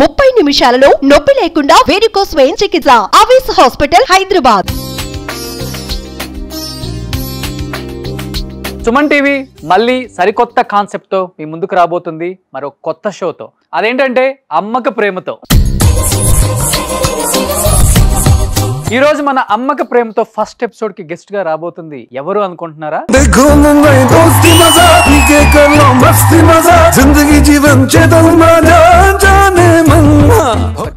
30 నిమిషాలలో నొప్పి లేకుండా వేడికో స్వయం చికిత్స ఆవేశ్ హాస్పిటల్ హైదరాబాద్ సుమన్ టీవీ మళ్ళీ సరికొత్త కాన్సెప్ట్ తో మీ ముందుకు రాబోతుంది మరో కొత్త షో తో అదేంటంటే అమ్మక ప్రేమతో ఈ రోజు మన అమ్మక ప్రేమతో ఫస్ట్ ఎపిసోడ్ కి గెస్ట్ గా రాబోతుంది ఎవరు అనుకుంటున్నారా देखो मुंबई दोस्ती मजा पीके कर लो मस्ती मजा जिंदगी जीवन चेतन मजा जाने मन्ना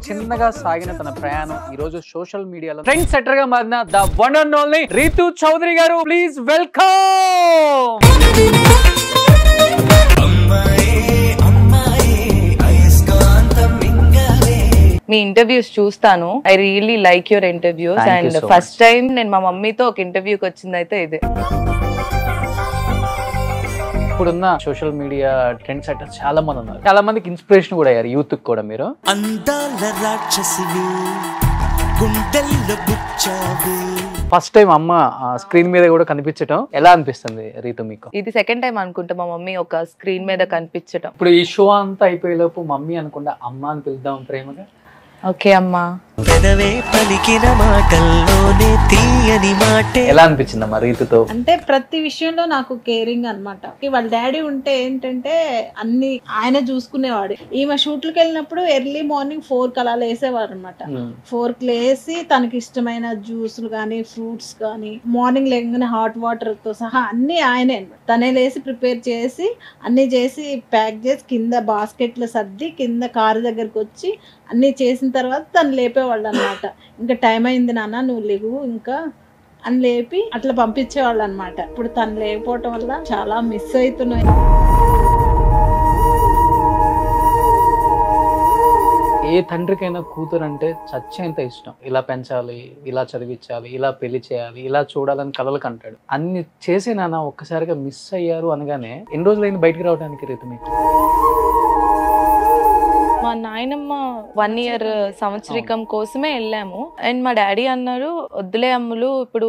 చిన్నగా సాగిన తన ప్రయాణం ఈ రోజు సోషల్ మీడియాలో ట్రెండ్ సెట్టర్ గా మారిన the one and only Ritu Chaudhary గారు ప్లీజ్ వెల్కమ్ మీ ఇంటర్వ్యూస్ చూస్తాను I really like your interviews and first time నేను మా మమ్మీతో ఒక ఇంటర్వ్యూకి వచ్చిందైతే ఇదే ఇప్పుడున్న సోషల్ మీడియా ట్రెండ్ సెట్టర్స్ చాలా మంది ఉన్నారు చాలా మందికి ఇన్స్పిరేషన్ కూడా అయ్యారు యూత్ కూడా మీరు ఫస్ట్ టైం అమ్మ స్క్రీన్ మీద కూడా కనిపించడం ఎలా అనిపిస్తుంది రీతు మీకు ఇది సెకండ్ టైం అనుకుంటా మా మమ్మీ ఒక స్క్రీన్ మీద కనిపించడం ఇప్పుడు ఈ షో అంతా అయిపోయే లోపు మమ్మీ అనుకుంటా అమ్మ అని పిలుద్దాం ప్రేమగా ఓకే అమ్మా పెదవే పలికిన మాటల్లోనే తీయని మాటే ఎలా అనిపిస్తుంది అమ్మ రీతుతో అంటే ప్రతి విషయంలో నాకు కేరింగ్ అన్నమాట వాళ్ళ డాడీ ఉంటే ఏంటంటే అన్ని ఆయన చూసుకునేవాడు ఈమె షూట్లకు వెళ్ళినప్పుడు ఎర్లీ మార్నింగ్ 4 కల్లా లేసేవారు అనమాట 4 కి లేసి తనకి ఇష్టమైన జ్యూసులు కానీ ఫ్రూట్స్ కానీ మార్నింగ్ లేకనే హాట్ వాటర్ తో సహా అన్ని ఆయనే తనే లేసి ప్రిపేర్ చేసి అన్ని చేసి ప్యాక్ చేసి కింద బాస్కెట్లు సర్ది కింద కారు దగ్గరకు వచ్చి అన్ని చేసిన తర్వాత తను లేపేవాళ్ళు అనమాట ఇంకా టైం అయింది నాన్న నువ్వు లేవు ఇంకా అని లేపి అట్లా పంపించేవాళ్ళు అనమాట ఇప్పుడు తను లేకపోవటం వల్ల చాలా మిస్ అవుతున్నాయి ఏ తండ్రికైనా కూతురు అంటే చచ్చేంత ఇష్టం ఇలా పెంచాలి ఇలా చదివించాలి ఇలా పెళ్లి చేయాలి ఇలా చూడాలని కలలు కంటాడు అన్ని చేసి నాన్న ఒక్కసారిగా మిస్ అయ్యారు అనగానే ఎన్ని రోజులైంది బయటకు రావడానికి రీతి మీకు మా నాయనమ్మ 1 year సంవత్సరికం కోసమే వెళ్ళాము అండ్ మా డాడీ అన్నారు వద్దులే అమ్ములు ఇప్పుడు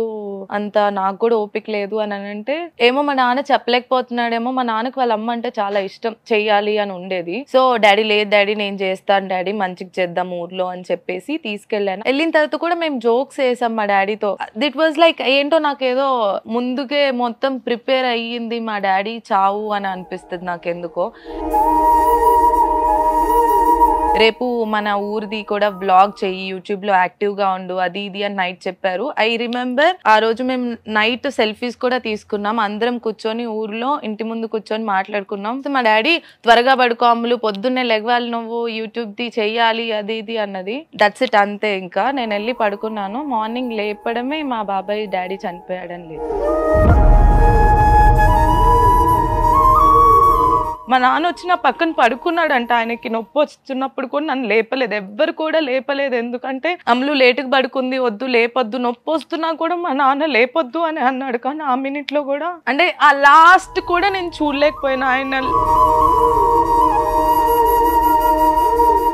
అంత నాకు కూడా ఓపిక లేదు అని అంటే ఏమో మా నాన్న చెప్పలేకపోతున్నాడేమో మా నాన్నకు వాళ్ళ అమ్మ అంటే చాలా ఇష్టం చెయ్యాలి అని ఉండేది సో డాడీ లేదు డాడీ నేను చేస్తాను డాడీ మంచిగా చేద్దాం ఊర్లో అని చెప్పేసి తీసుకెళ్ళాను వెళ్ళిన తర్వాత కూడా మేము జోక్స్ వేసాం మా డాడీతో దిట్ వాజ్ లైక్ ఏంటో నాకేదో ముందుకే మొత్తం ప్రిపేర్ అయ్యింది మా డాడీ చావు అని అనిపిస్తుంది నాకెందుకో రేపు మన ఊరిది కూడా బ్లాగ్ చెయ్యి యూట్యూబ్ లో యాక్టివ్ గా ఉండు అది ఇది అని నైట్ చెప్పారు ఐ రిమెంబర్ ఆ రోజు మేము నైట్ సెల్ఫీస్ కూడా తీసుకున్నాం అందరం కూర్చొని ఊర్లో ఇంటి ముందు కూర్చొని మాట్లాడుకున్నాం మా డాడీ త్వరగా పడుకోములు పొద్దున్నే లెగవాలి నువ్వు యూట్యూబ్ ది చెయ్యాలి అది ఇది అన్నది దట్స్ ఇట్ అంతే ఇంకా నేను వెళ్ళి పడుకున్నాను మార్నింగ్ లేపడమే మా బాబాయ్ డాడీ చనిపోయాడని లేదు మా నాన్న వచ్చిన పక్కన పడుకున్నాడంట ఆయనకి నొప్పి వచ్చినప్పుడు కూడా నన్ను లేపలేదు ఎవ్వరు కూడా లేపలేదు ఎందుకంటే అమ్ములు లేటుకు పడుకుంది వద్దు లేపొద్దు నొప్పి వస్తున్నా కూడా మా నాన్న లేపొద్దు అని అన్నాడు కానీ ఆ మినిట్లో కూడా అంటే ఆ లాస్ట్ కూడా నేను చూడలేకపోయినా ఆయన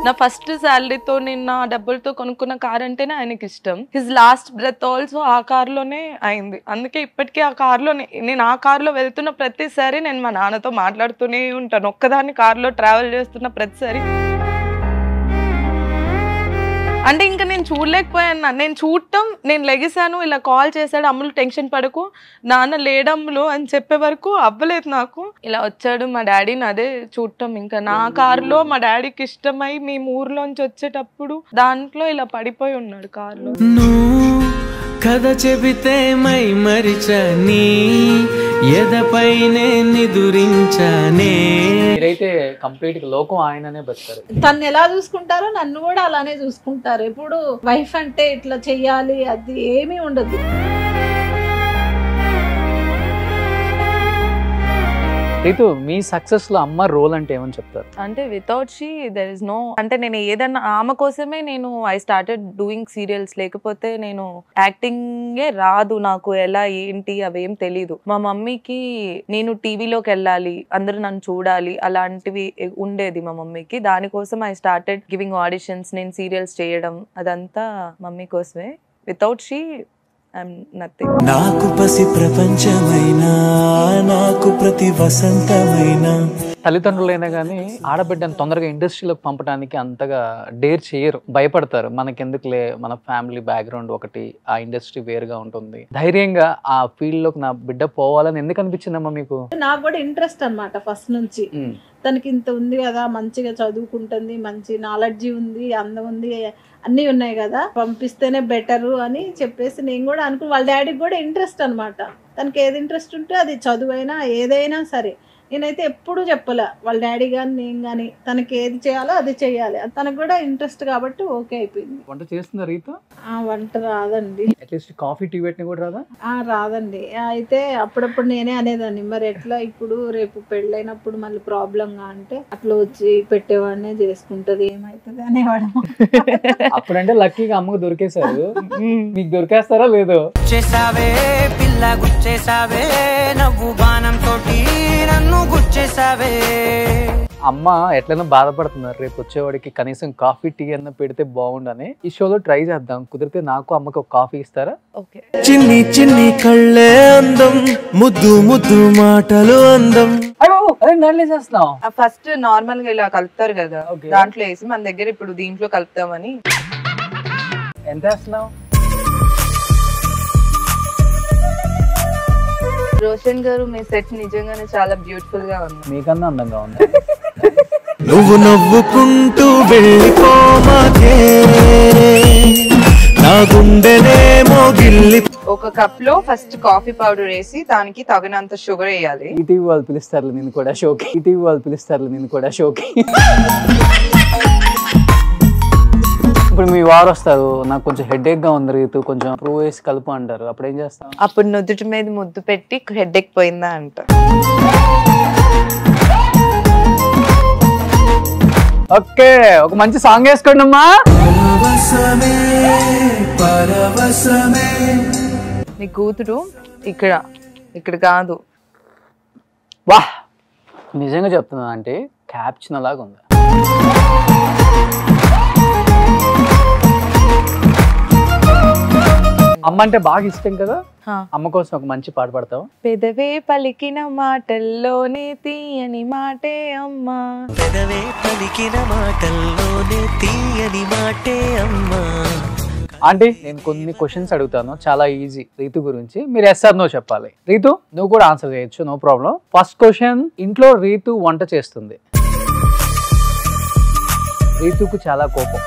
నా ఫస్ట్ శాలరీతో నేను నా డబ్బులతో కొనుక్కున్న కార్ అంటేనే ఆయనకి ఇష్టం హిజ్ లాస్ట్ బ్రెత్ ఆల్సో ఆ కార్లోనే అయింది అందుకే ఇప్పటికీ ఆ కార్లోనే నేను ఆ కార్లో వెళ్తున్న ప్రతిసారి నేను మా నాన్నతో మాట్లాడుతూనే ఉంటాను ఒక్కదాన్ని కార్లో ట్రావెల్ చేస్తున్న ప్రతిసారి అంటే ఇంకా నేను చూడలేకపోయాను నేను చూడటం నేను లెగిసాను ఇలా కాల్ చేశాడు అమ్ములు టెన్షన్ పడకు నాన్న లేడమ్ములు అని చెప్పే వరకు అవ్వలేదు నాకు ఇలా వచ్చాడు మా డాడీని అదే చూడటం ఇంకా నా కారులో మా డాడీకి ఇష్టమై మీ ఊర్లోంచి వచ్చేటప్పుడు దాంట్లో ఇలా పడిపోయి ఉన్నాడు కారులో కథ చెబితే మై మరిచని ఎదపైనే నిదురించనే మీరైతే కంప్లీట్ గా లోకం ఆయననే బతుకారు తన్ను ఎలా చూసుకుంటారో నన్ను కూడా అలానే చూసుకుంటారు ఇప్పుడు వైఫ్ అంటే ఇట్లా చెయ్యాలి అది ఏమీ ఉండదు రీతు మీ సక్సెస్ లో అమ్మ రోల్ అంటే ఏమని చెప్తారు అంటే without she there is no అంటే నేను ఏదన్నా ఆమె కోసమే నేను ఐ స్టార్టెడ్ డూయింగ్ సీరియల్స్ లేకపోతే నేను యాక్టింగే రాదు నాకు ఎలా ఏంటి అవేం తెలీదు మా మమ్మీకి నేను టీవీలోకి వెళ్ళాలి అందరూ నన్ను చూడాలి అలాంటివి ఉండేది మా మమ్మీకి దానికోసం ఐ స్టార్టెడ్ గివింగ్ ఆడిషన్స్ నేను సీరియల్స్ చేయడం అదంతా మమ్మీ కోసమే వితౌట్ షీ నాకు పసి ప్రపంచమైనా నాకు ప్రతి వసంతమైనా తల్లిదండ్రులైనా గానీ ఆడబిడ్డని తొందరగా ఇండస్ట్రీలోకి పంపడానికి అంతగా డేర్ చేయరు, భయపడతారు. మనకెందుకులే, మన ఫ్యామిలీ బ్యాక్గ్రౌండ్ ఒకటి, ఆ ఇండస్ట్రీ వేరుగా ఉంటుంది. ధైర్యంగా ఆ ఫీల్డ్ లోకి నా బిడ్డ పోవాలని ఎందుకు అనిపించిందమ్మా మీకు? నాకు కూడా ఇంట్రెస్ట్ అన్నమాట ఫస్ట్ నుంచి. తనకి ఇంత ఉంది కదా, మంచిగా చదువుకుంటుంది, మంచి నాలెడ్జీ ఉంది, అందం ఉంది, అన్నీ ఉన్నాయి కదా, పంపిస్తేనే బెటరు అని చెప్పేసి నేను కూడా అనుకు. వాళ్ళ డాడీకి కూడా ఇంట్రెస్ట్ అనమాట, తనకి ఏది ఇంట్రెస్ట్ ఉంటే అది, చదువైనా ఏదైనా సరే. నేనైతే ఎప్పుడూ చెప్పలే వాళ్ళ డాడీ కానీ నేను కానీ, తనకి ఏది చేయాలో అది చేయాలి. తనకు కూడా ఇంట్రెస్ట్ కాబట్టి ఓకే అయిపోయింది. వంట చేస్తుందా రీతు? వంట రాదండి. అట్లీస్ట్ కాఫీ టీ పెట్టిన కూడా రాదా? రాదండి. అయితే అప్పుడప్పుడు నేనే అనేదాన్ని, మరి ఎట్లా ఇప్పుడు రేపు పెళ్ళైనప్పుడు మళ్ళీ ప్రాబ్లంగా అంటే అట్లా వచ్చి పెట్టేవాడినే చేసుకుంటది, ఏమైతుంది అనేవాడు. అప్పుడంటే లక్కీగా అమ్మకు దొరికేశారు. మీకు దొరికేస్తారా లేదో? అమ్మ ఎట్లైనా బాధపడుతున్నారు, రేపు వచ్చేవాడికి కనీసం కాఫీ టీ అన్న పెడితే బాగుండని ఈ షోలో ట్రై చేద్దాం. కుదిరితే నాకు అమ్మకి ఒక కాఫీ ఇస్తారా? ఓకే. చిన్ని చిన్ని కళ్ళే అందం, ముద్దు ముద్దు మాటలు అందం. ఫస్ట్ నార్మల్ గా ఇలా కలుపుతారు కదా, దాంట్లో వేసి మన దగ్గర ఇప్పుడు దీంట్లో కలుపుతామని. ఎంత వేస్తున్నావు? రోషన్ గారు మీ సెట్ నిజంగానే చాలా బ్యూటిఫుల్ గా ఉంది, మీకన్నా అందంగా ఉంది. నువ్వు నవ్వుకుంటూ వెళ్ళిపోమాకే నా గుండెలేమో గిల్లి. ఒక కప్ లో ఫస్ట్ కాఫీ పౌడర్ వేసి దానికి తగినంత షుగర్ వేయాలి. ఈటీవీ వాళ్ళు పిలుస్తారు నేను కూడా షోకి, ఈటీవీ వాళ్ళు పిలుస్తారు నేను కూడా షోకి. ఇప్పుడు మీ వారు వస్తారు, నాకు కొంచెం హెడేక్ గా ఉంది రీతు, కొంచెం ప్రూవ్ వేసి కలుపు అంటారు, అప్పుడు ఏం చేస్తాం? అప్పుడు నుదుటి మీద ముద్దు పెట్టి హెడేక్ పోయిందా అంట. ఓకే, ఒక మంచి సాంగ్ వేసుకోండి అమ్మా. నీ కూతురు ఇక్కడ ఇక్కడ కాదు. వాహ్, నిజంగా చెప్తున్నా అంటే క్యాప్షన్ అలాగా ఉంది. అమ్మ అంటే బాగా ఇష్టం కదా, అమ్మ కోసం ఒక మంచి పాట పాడతావు? పెదవే పలికిన మాటల్లోనే తీయని మాటే అమ్మా, పెదవే పలికిన మాటల్లోనే తీయని మాటే అమ్మా. ఆంటీ, నేను కొన్ని క్వశ్చన్స్ అడుగుతాను చాలా ఈజీ రీతు గురించి, మీరు ఎస్ ఆర్ నో చెప్పాలి. రీతు నువ్వు కూడా ఆన్సర్ చేయొచ్చు, నో ప్రాబ్లం. ఫస్ట్ క్వశ్చన్, ఇంట్లో రీతు వంట చేస్తుంది, రీతుకు చాలా కోపం,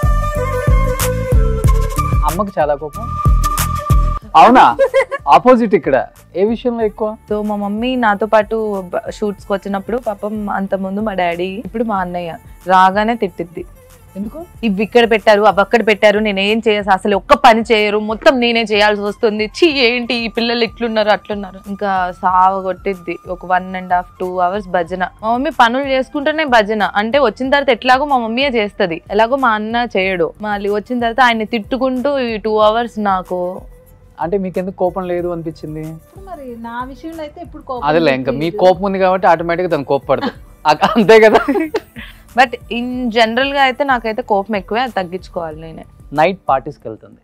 అమ్మకు చాలా కోపం. అవునా? ఆపోజిట్ ఇక్కడ ఏ విషయంలో ఎక్కువ? సో మా మమ్మీ నాతో పాటు షూట్స్ కు వచ్చినప్పుడు పాపం, అంత ముందు మా డాడీ, ఇప్పుడు మా అన్నయ్య, రాగానే తిట్టిద్ది. ఎందుకు? ఇవి ఇక్కడ పెట్టారు, అవి అక్కడ పెట్టారు, నేనేం చేయాలి, అసలు ఒక్క పని చేయరు, మొత్తం నేనే చేయాల్సి వస్తుంది, ఛీ ఏంటి ఈ పిల్లలు ఇట్లున్నారు అట్లున్నారు, ఇంకా సావ కొట్టిద్ది. ఒక 1.5-2 hours భజన. మా మమ్మీ పనులు చేసుకుంటేనే భజన అంటే, వచ్చిన తర్వాత ఎట్లాగో మా మమ్మీయే చేస్తుంది, ఎలాగో మా అన్న చేయడు. మళ్ళీ వచ్చిన తర్వాత ఆయన తిట్టుకుంటూ ఈ 2 hours. నాకు అంటే మీకెందుకు కోపం లేదు అనిపించింది? మరి నా విషయంలో అయితే ఇప్పుడు కోపం అదేలే, ఇంకా మీ కోపం ఉంది కాబట్టి ఆటోమేటిక్గా తను కోపపడతాడు, అంతే కదా. బట్ ఇన్ జనరల్ గా అయితే నాకైతే కోపం ఎక్కువే, అది తగ్గించుకోవాలి నేనే. నైట్ పార్టీస్కి వెళ్తుంది,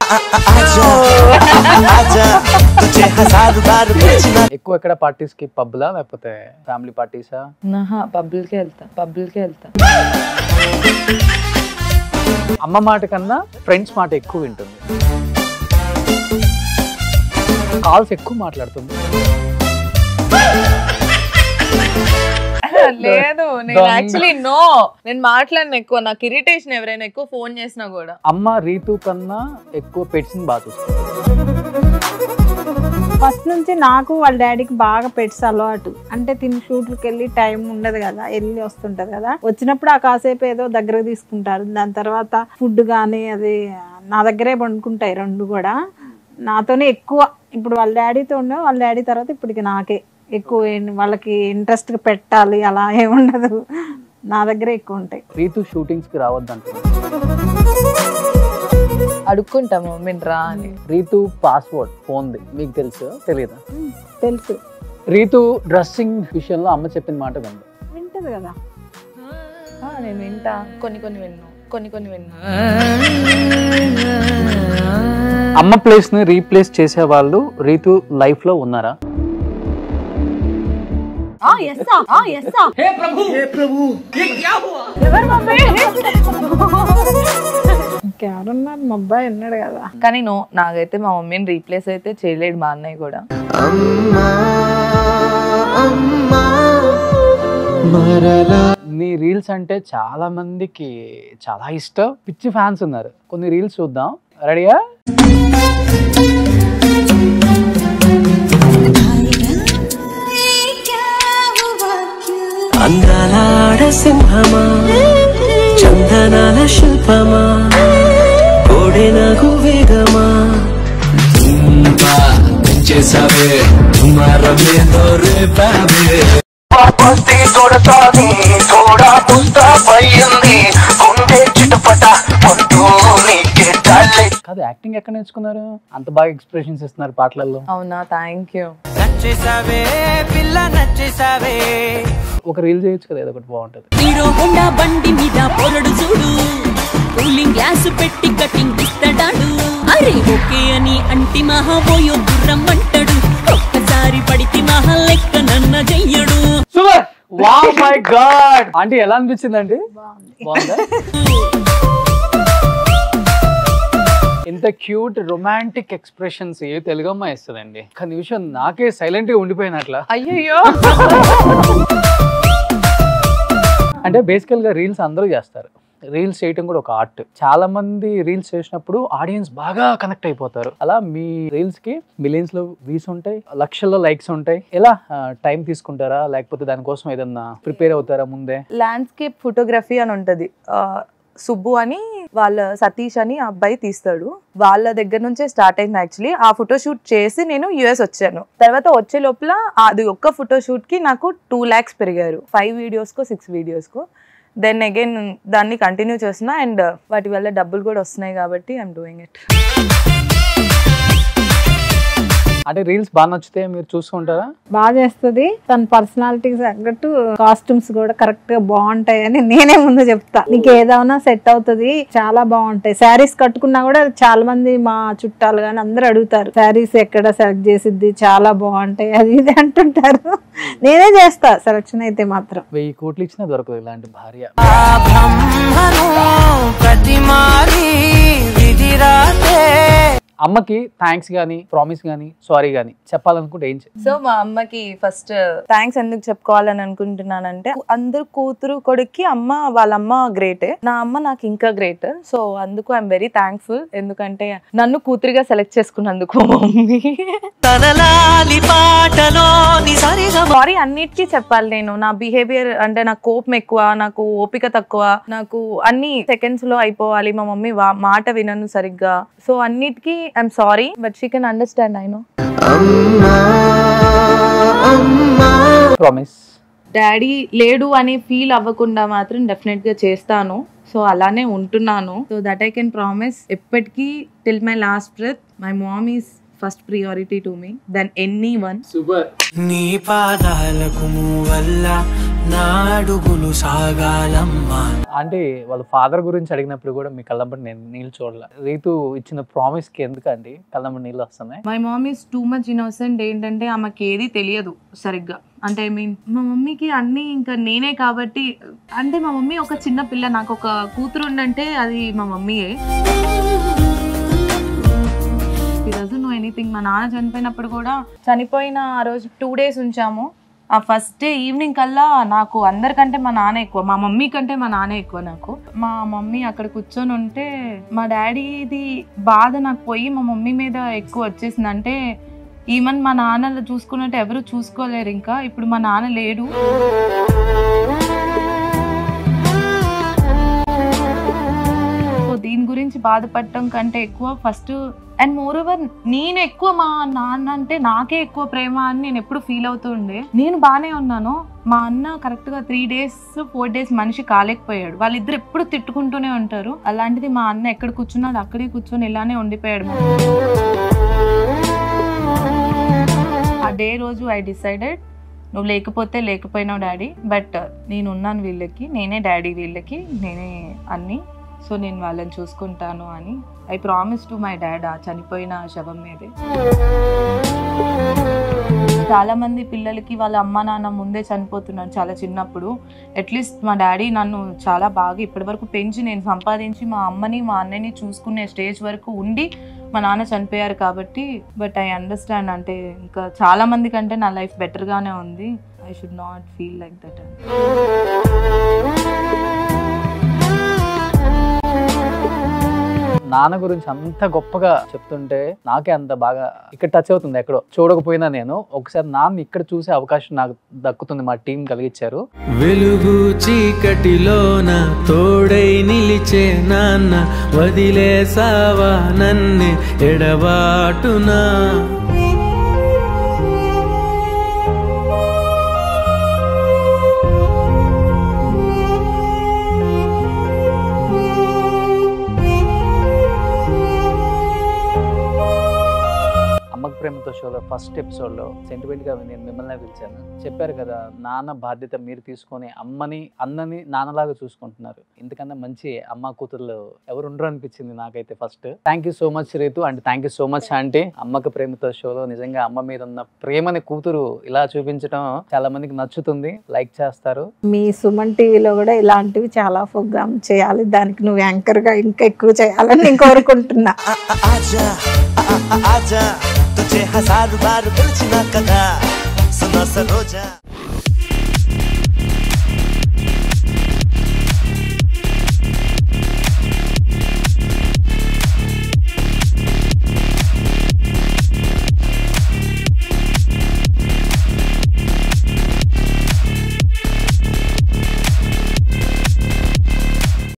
ఎక్కువ ఎక్కడ పార్టీస్ కి? పబ్లా లేకపోతే ఫ్యామిలీ పార్టీసా? పబ్లకే వెళ్తా, పబ్లకే వెళ్తా. అమ్మ మాట కన్నా ఫ్రెండ్స్ మాట ఎక్కువ వింటుంది, కాల్స్ ఎక్కువ మాట్లాడుతుంది. లేదు, నేను యాక్చువల్లీ నో, నేను మాట్లాడిన ఎక్కువ, నాకు ఇరిటేషన్ ఎవరైనా ఎక్కువ ఫోన్ చేసినా కూడా. అమ్మ రీతు కన్నా ఎక్కువ పెట్స్ ని బాగా చూస్తుంది. ఫస్ట్ నుంచి నాకు వాళ్ళ డాడీకి బాగా పెట్స్ అలవాటు. అంటే తిని షూట్లకి వెళ్ళి టైం ఉండదు కదా, వెళ్ళి వస్తుంటది కదా, వచ్చినప్పుడు ఆ కాసేపు ఏదో దగ్గరకు తీసుకుంటారు, దాని తర్వాత ఫుడ్ కానీ అది నా దగ్గరే వండుకుంటాయి రెండు కూడా, నాతోనే ఎక్కువ. ఇప్పుడు వాళ్ళ డాడీతో ఉన్న, వాళ్ళ డాడీ తర్వాత ఇప్పటికి నాకే ఎక్కువ. వాళ్ళకి ఇంట్రెస్ట్ పెట్టాలి అలా ఏముండదు, నా దగ్గరే ఎక్కువ ఉంటాయి. రీతు షూటింగ్స్ కి రావద్దంట, అడుక్కుంటాము మమ్మీని రా అని. రీతు పాస్వర్డ్ ఫోన్ ది మీకు తెలుసు తెలియదా? తెలుసు. రీతు డ్రెస్సింగ్ విషయంలో అమ్మ చెప్పిన మాట వింటది కదా? నేను వింటా, కొన్ని కొన్ని విన్నాను, కొన్ని కొన్ని విన్నాను. అమ్మ ప్లేస్ ని రీప్లేస్ చేసే వాళ్ళు రీతు లైఫ్ లో ఉన్నారా? हे प्रभु, हे प्रभु, ये क्या हुआ? मब्बा अన్నాడు కదా కానీ నో నాకైతే మా మమ్మీని రీప్లేస్ అయితే చేయలేడు మా అన్నయ్య కూడా అమ్మా అమ్మా మరలా నీ రీల్స్ అంటే చాలా మందికి చాలా ఇష్టం పిచ్చి ఫ్యాన్స్ ఉన్నారు కొన్ని రీల్స్ చూద్దాం రెడీయా అందాల సింహమా చందనాల శిల్పమా యాక్టింగ్ ఎక్కడ నేర్చుకున్నారు అంత బాగా ఎక్స్‌ప్రెషన్స్ ఇస్తున్నారు పాటలలో అవునా థాంక్యూ నచ్చేసావే పిల్ల నచ్చేసావే ఒక రీల్ చేయొచ్చు కదా ఏదో ఒకటి బాగుంటది హీరో హోండా బండి మీద పొరడు చూడు కూలింగ్ గ్లాస్ పెట్టి కటింగ్ ఇస్తాడు అరే ఓకే అని అంటి మహాబోయో గుర్రం అంటాడు ఒక్కసారి పడితే మహా లెక్క నన్న జయ్యడు super wow my god aunty ఎలా అనిపిస్తుంది అండి బాగుందా ఇంత క్యూట్ రొమాంటిక్ ఎక్స్‌ప్రెషన్స్ ఏ తెలుగు అమ్మాయి ఇస్తదండి ఒక నిమిషం నాకే సైలెంట్ గా ఉండిపోయినట్లా అయ్యయ్యో అంటే బేసికల్ గా రీల్స్ అందరూ చేస్తారు రీల్స్ చేయడం కూడా ఒక ఆర్ట్ చాలా మంది రీల్స్ చేసినప్పుడు ఆడియన్స్ బాగా కనెక్ట్ అయిపోతారు అలా మీ రీల్స్ కి మిలియన్స్ లో వ్యూస్ ఉంటాయి లక్షల్లో లైక్స్ ఉంటాయి ఎలా టైం తీసుకుంటారా లేకపోతే దానికోసం ఏదన్నా ప్రిపేర్ అవుతారా ముందే ల్యాండ్స్కేప్ ఫోటోగ్రఫీ అని ఉంటది సుబ్బు అని వాళ్ళ సతీష్ అని అబ్బాయి తీస్తాడు వాళ్ళ దగ్గర నుంచే స్టార్ట్ అయింది యాక్చువల్లీ ఆ ఫోటోషూట్ చేసి నేను యుఎస్ వచ్చాను తర్వాత వచ్చే లోపల అది ఒక్క ఫోటోషూట్ కి నాకు 2 lakhs పెరిగారు 5 videos ko 6 videos ko then again దాన్ని కంటిన్యూ చేస్తున్నా అండ్ వాటి వల్ల డబ్బులు కూడా వస్తున్నాయి కాబట్టి ఐఎమ్ డూయింగ్ ఇట్ అంటే రీల్స్ బాగా నచ్చితే మీరు చూసుకుంటారా బాగా చేస్తుంది తన పర్సనాలిటీకి తగ్గట్టు కాస్ట్యూమ్స్ కూడా కరెక్ట్ గా బాగుంటాయి అని నేనే ముందు చెప్తా నీకు ఏదైనా సెట్ అవుతుంది చాలా బాగుంటాయి శారీస్ కట్టుకున్నా కూడా చాలా మంది మా చుట్టాలు గాని అందరూ అడుగుతారు శారీస్ ఎక్కడ సెలెక్ట్ చేసిద్ది చాలా బాగుంటాయి అది ఇది అంటుంటారు నేనే చేస్తా సెలక్షన్ అయితే మాత్రం 1000 కోట్లు ఇచ్చినా దొరకదు ఇలాంటి భార్య అమ్మకి థ్యాంక్స్ గాని ప్రామిస్ గాని సారీ గాని చెప్పాలనుకుంటే ఏం చెప్పాలి సో మా అమ్మకి ఫస్ట్ థ్యాంక్స్ ఎందుకు చెప్పుకోవాలని అనుకుంటున్నానంటే అందరు కూతురు కొడుక్కి అమ్మ వాళ్ళమ్మ గ్రేటే నా అమ్మ నాకు ఇంకా గ్రేట్ సో అందుకు ఐఎమ్ వెరీ థ్యాంక్ఫుల్ ఎందుకంటే నన్ను కూతురిగా సెలెక్ట్ చేసుకున్నందుకు మమ్మీ సారీ అన్నిటికీ చెప్పాలి నేను నా బిహేవియర్ అంటే నాకు కోపం ఎక్కువ నాకు ఓపిక తక్కువ నాకు అన్ని సెకండ్స్ లో అయిపోవాలి మా మమ్మీ మాట వినను సరిగ్గా సో అన్నిటికీ I'm sorry, but she can understand. I know. Amma, amma. Promise. Daddy, ledu ani feel avvakunda matram definite ga chestanu. So alane untunnanu. So that I can promise. Eppatiki till my last breath, my mom is first priority to me than anyone. Super. Ni paadalaku muvalla. అంటే వాళ్ళ father గురించి అడిగినప్పుడు కూడా మీ కళ్ళంబడి నేను నీళ్ళు చూడలే రీతు ఇచ్చిన promise కి ఎందుకండి కళ్ళంబడి నీళ్ళు వస్తున్నాయి my mom is too much innocent ఏంటంటే ఆమెకి ఏది తెలియదు సరిగ్గా అంటే ఐ మీన్ మా మమ్మీకి అన్ని ఇంకా నేనే కాబట్టి అంటే మా మమ్మీ ఒక చిన్న పిల్ల నాకు ఒక కూతురు ఉందంటే అది మా మమ్మీయే షీ డజంట్ నో ఎనీథింగ్ మా నాన్న చనిపోయినప్పుడు కూడా చనిపోయిన ఆ రోజు 2 days ఉంచాము ఆ ఫస్ట్ డే ఈవినింగ్ కల్లా నాకు అందరికంటే మా నాన్న ఎక్కువ మా మమ్మీ కంటే మా నాన్న ఎక్కువ నాకు మా మమ్మీ అక్కడ కూర్చొని ఉంటే మా డాడీది బాధ నాకు పోయి మా మమ్మీ మీద ఎక్కువ వచ్చేసిందంటే ఈవెన్ మా నాన్న చూసుకున్నట్టు ఎవరు చూసుకోలేరు ఇంకా ఇప్పుడు మా నాన్న లేడు దీని గురించి బాధపడటం కంటే ఎక్కువ ఫస్ట్ అండ్ మోర్ ఓవర్ నేను ఎక్కువ మా నాన్న అంటే నాకే ఎక్కువ ప్రేమ అని నేను ఎప్పుడు ఫీల్ అవుతూ ఉండే నేను బాగానే ఉన్నాను మా అన్న కరెక్ట్గా 3 days 4 days మనిషి కాలేకపోయాడు వాళ్ళిద్దరు ఎప్పుడు తిట్టుకుంటూనే ఉంటారు అలాంటిది మా అన్న ఎక్కడ కూర్చున్నాడు అక్కడే కూర్చొని ఇలానే ఉండిపోయాడు ఆ డే రోజు ఐ డిసైడెడ్ నువ్వు లేకపోతే లేకపోయినావు డాడీ బట్ నేను ఉన్నాను వీళ్ళకి నేనే డాడీ వీళ్ళకి నేనే అన్నీ సో నేను వాళ్ళని చూసుకుంటాను అని I promise to my dad ఆ చనిపోయిన శవం మీదే చాలా మంది పిల్లలకి వాళ్ళ అమ్మా నాన్న ముందే చనిపోతున్నారు చాలా చిన్నప్పుడు. అట్లీస్ట్ మా డాడీ నన్ను చాలా బాగా ఇప్పటివరకు పెంచి నేను సంపాదించి మా అమ్మని మా అన్నని చూసుకునే స్టేజ్ వరకు ఉండి మా నాన్న చనిపోయారు కాబట్టి బట్ ఐ అండర్స్టాండ్ అంటే ఇంకా చాలా మంది కంటే నా లైఫ్ బెటర్ గానే ఉంది. I should not feel like that. నాన్న గురించి అంత గొప్పగా చెప్తుంటే నాకే అంత బాగా ఇక్కడ టచ్ అవుతుంది. ఎక్కడో చూడకపోయినా నేను ఒకసారి నాన్న ఇక్కడ చూసే అవకాశం నాకు దక్కుతుంది, మా టీం కలిగించారు. వెలుగు చీకటిలోన తోడై నిలిచే నాన్న వదిలేసావా నన్నే ఎడబాటునా. ప్రేమతో షోలో ఫస్ట్ ఎపిసోడ్లో సెంటిమెంట్గా నేను మిమ్మల్ని పిలిచాను. చెప్పారు కదా నాన్న బాధ్యత మీరు తీసుకొని అమ్మని అన్నని నాన్నలాగా చూసుకుంటున్నారు, ఇంతకన్నా మంచి అమ్మ కూతుర్లు ఎవరు ఉండరు అనిపించింది నాకైతే first. Thank you so much Ritu and thank you so much aunty. అమ్మకు ప్రేమతో షోలో నిజంగా అమ్మ మీద ఉన్న ప్రేమని కూతురు ఇలా చూపించడం చాలా మందికి నచ్చుతుంది, లైక్ చేస్తారు. మీ సుమన్ టీవీలో కూడా ఇలాంటివి చాలా ప్రోగ్రామ్ చేయాలి, దానికి నువ్వు యాంకర్గా ఇంకా ఎక్కువ చేయాలని నేను కోరుకుంటున్నా. तुझे हज़ार बार बिलचना कदा सुना सरोजा.